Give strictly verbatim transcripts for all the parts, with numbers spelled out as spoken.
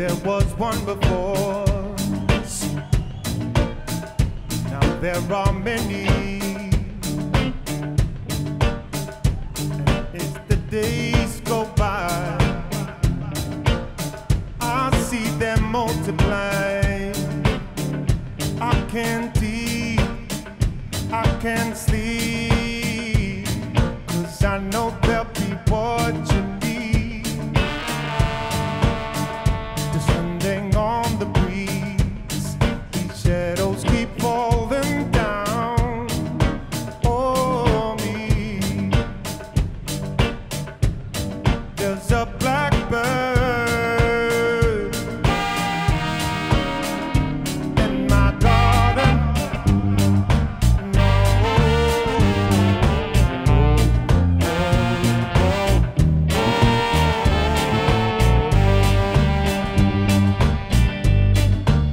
there was one before us. Now there are many. And as the days go by, I see them multiply. I can't eat, I can't sleep, 'cause I know there'll be what you need. There's a blackbird in my garden. No, oh, oh, oh, oh.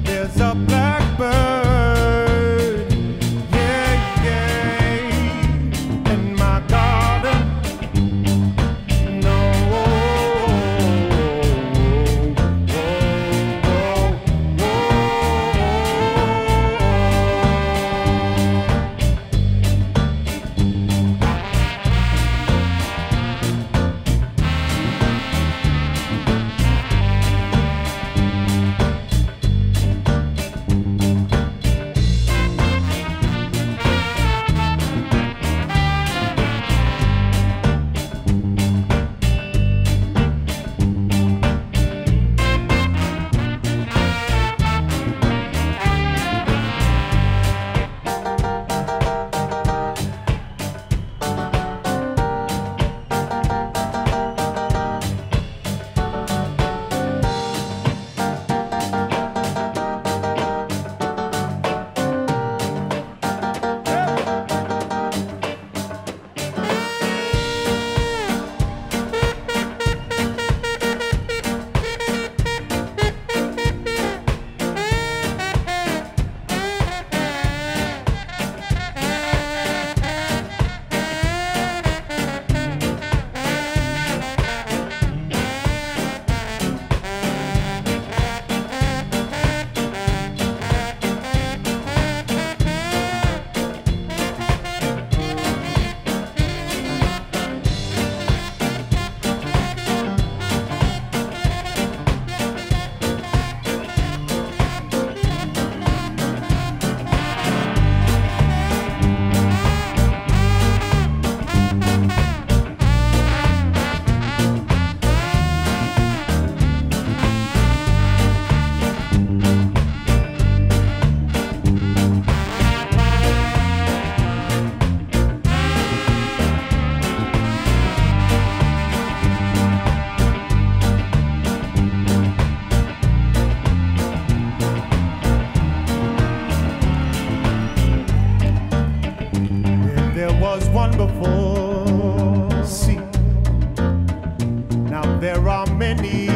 There's a blackbird, yeah, yeah, in my garden. Was one before, see, now there are many.